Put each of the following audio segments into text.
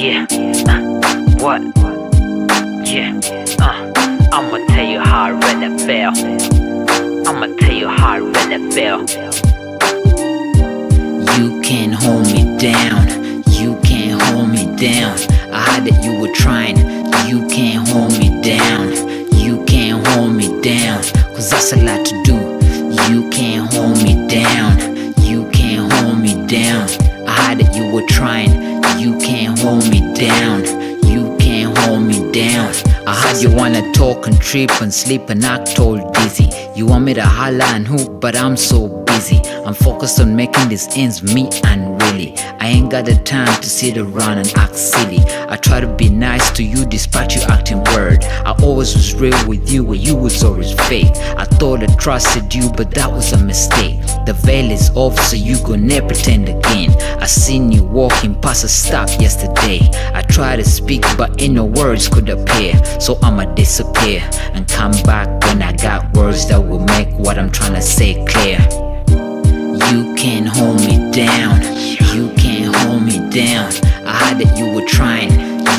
Yeah, what? Yeah, I'ma tell you how I really feel. I'ma tell you how I really feel. You can't hold me down. You can't hold me down. I heard that you were trying. You can't hold me down. You can't hold me down. Cause that's a lot to do. You can't hold me down. You can't hold me down. I heard that you were trying. You can't hold me down, you can't hold me down. I heard you wanna talk and trip and sleep and act all dizzy. You want me to holler and hoop, but I'm so busy. I'm focused on making these ends meet and really I ain't got the time to sit around and act silly. I try to be nice to you despite you acting weird. I always was real with you and you was always fake. I thought I trusted you, but that was a mistake. The veil is off, so you gon' never pretend again. I seen you walking past a stop yesterday. I tried to speak, but ain't no words could appear. So I'ma disappear and come back when I got words that will make what I'm tryna say clear. You can't hold me down. You can't hold me down. I heard that you were trying.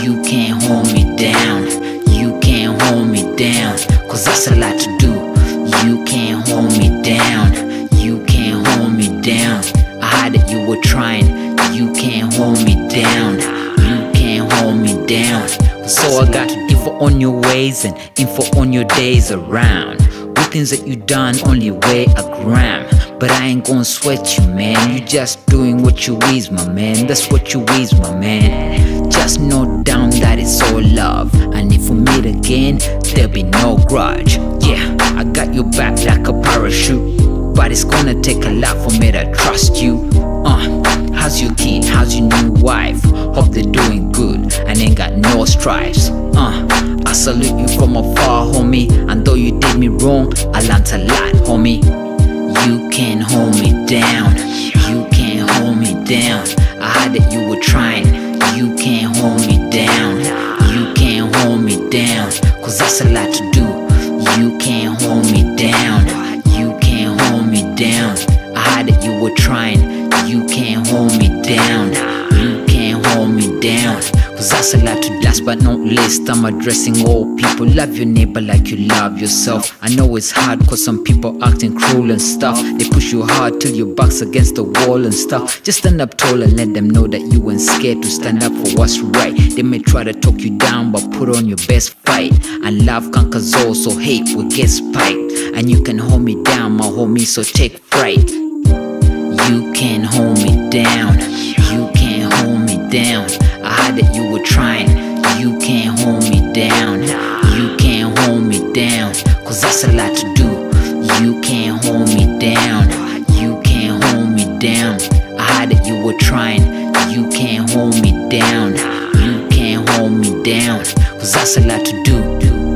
You can't hold me down. You can't hold me down. Cause that's a lot to do. You can't hold me down. Down. I heard that you were trying. You can't hold me down. You can't hold me down. So I got info on your ways and info on your days around. Good things that you done only weigh a gram. But I ain't gonna sweat you, man. You just doing what you is, my man. That's what you is, my man. Just note down that it's all love. And if we meet again, there'll be no grudge. Yeah, I got your back like a parachute. But it's gonna take a lot for me to trust you. How's your kid? How's your new wife? Hope they're doing good and ain't got no stripes. I salute you from afar, homie. And though you did me wrong, I learnt a lot, homie. You can't hold me down. You can't hold me down. I heard that you were trying. You can't hold me down. You can't hold me down. Cause that's a lot to do. You can't hold me down. Down. I heard that you were trying. You can't hold me down. You can't hold me down. Cause that's a lot to do. Last but not least, I'm addressing all people. Love your neighbor like you love yourself. I know it's hard cause some people acting cruel and stuff. They push you hard till your back's against the wall and stuff. Just stand up tall and let them know that you ain't scared to stand up for what's right. They may try to talk you down, but put on your best fight. And love conquers all, so hate will get spiked. And you can hold me down, my homie, so take fright. You can't hold me down. You can't hold me down. I heard that you were trying. You can't hold me down. You can't hold me down. Cause that's a lot to do. You can't hold me down. You can't hold me down. I heard that you were trying. You can't hold me down. You can't hold me down. Cause that's a lot to do.